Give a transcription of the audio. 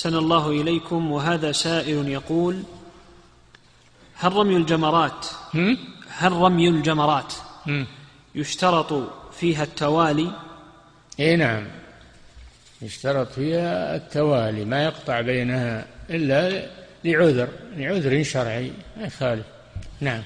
أحسن الله إليكم. وهذا سائل يقول: هل رمي الجمرات يشترط فيها التوالي؟ إيه نعم، يشترط فيها التوالي، ما يقطع بينها إلا لعذر شرعي ما يخالف. نعم.